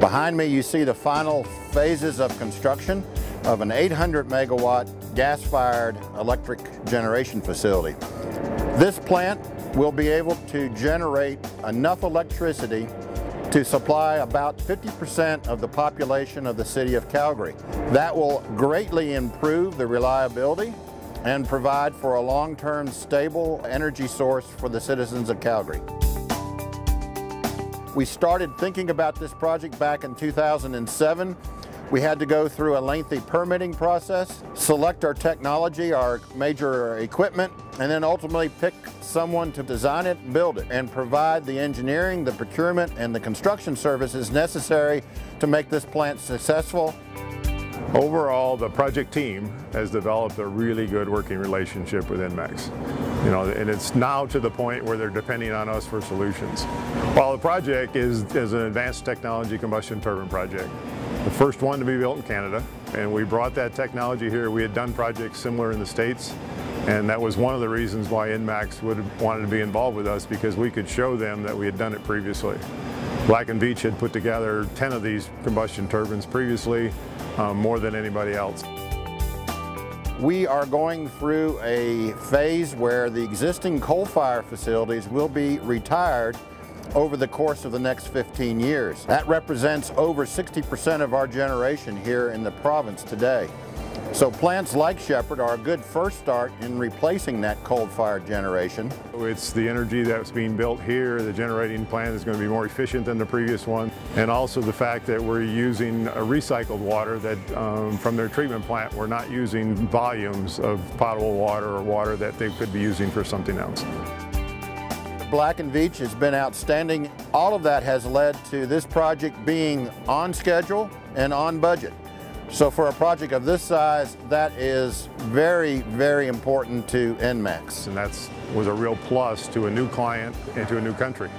Behind me you see the final phases of construction of an 800 megawatt gas-fired electric generation facility. This plant will be able to generate enough electricity to supply about 50% of the population of the city of Calgary. That will greatly improve the reliability and provide for a long-term stable energy source for the citizens of Calgary. We started thinking about this project back in 2007. We had to go through a lengthy permitting process, select our technology, our major equipment, and then ultimately pick someone to design it and build it and provide the engineering, the procurement, and the construction services necessary to make this plant successful. Overall, the project team has developed a really good working relationship with ENMAX. You know, and it's now to the point where they're depending on us for solutions. While the project is an advanced technology combustion turbine project, the first one to be built in Canada, and we brought that technology here. We had done projects similar in the States, and that was one of the reasons why ENMAX would have wanted to be involved with us, because we could show them that we had done it previously. Black & Veatch had put together 10 of these combustion turbines previously, more than anybody else. We are going through a phase where the existing coal-fired facilities will be retired over the course of the next 15 years. That represents over 60% of our generation here in the province today. So plants like Shepard are a good first start in replacing that coal-fired generation. It's the energy that's being built here, the generating plant is going to be more efficient than the previous one, and also the fact that we're using a recycled water that from their treatment plant. We're not using volumes of potable water or water that they could be using for something else. Black & Veatch has been outstanding. All of that has led to this project being on schedule and on budget. So for a project of this size, that is very, very important to ENMAX. And that was a real plus to a new client and to a new country.